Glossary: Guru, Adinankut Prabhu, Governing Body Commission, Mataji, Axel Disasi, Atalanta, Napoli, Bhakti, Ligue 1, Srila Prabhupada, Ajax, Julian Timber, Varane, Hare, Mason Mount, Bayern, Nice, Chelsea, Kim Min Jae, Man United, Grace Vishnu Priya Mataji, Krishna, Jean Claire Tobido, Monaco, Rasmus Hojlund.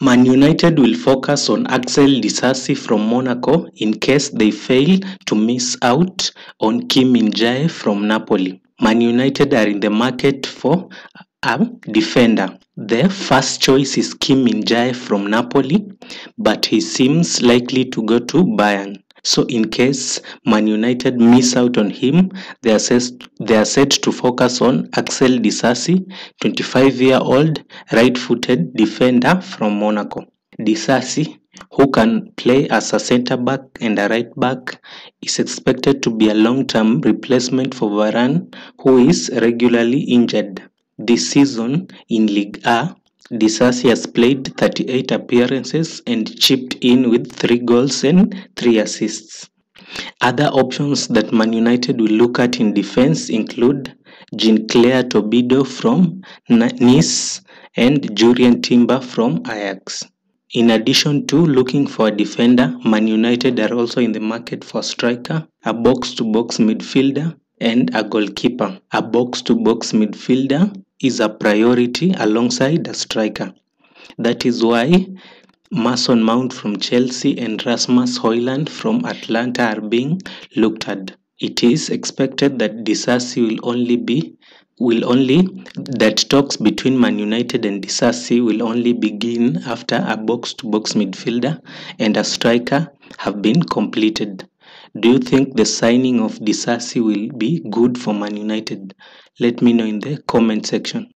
Man United will focus on Axel Disasi from Monaco in case they fail to miss out on Kim Min Jae from Napoli. Man United are in the market for a defender. Their first choice is Kim Min Jae from Napoli, but he seems likely to go to Bayern. So in case Man United miss out on him, they are set to focus on Axel Disasi, 25-year-old right-footed defender from Monaco. Disasi, who can play as a centre-back and a right-back, is expected to be a long-term replacement for Varane, who is regularly injured. This season in Ligue 1, Disasi has played 38 appearances and chipped in with 3 goals and 3 assists. Other options that Man United will look at in defense include Jean Claire Tobido from Nice and Julian Timber from Ajax. In addition to looking for a defender, Man United are also in the market for a striker, a box-to-box midfielder, and a goalkeeper. A box-to-box midfielder is a priority alongside a striker. That is why Mason Mount from Chelsea and Rasmus Hojlund from Atlanta are being looked at. It is expected that Disasi that talks between Man United and Disasi will only begin after a box-to-box midfielder and a striker have been completed. Do you think the signing of Disasi will be good for Man United? Let me know in the comment section.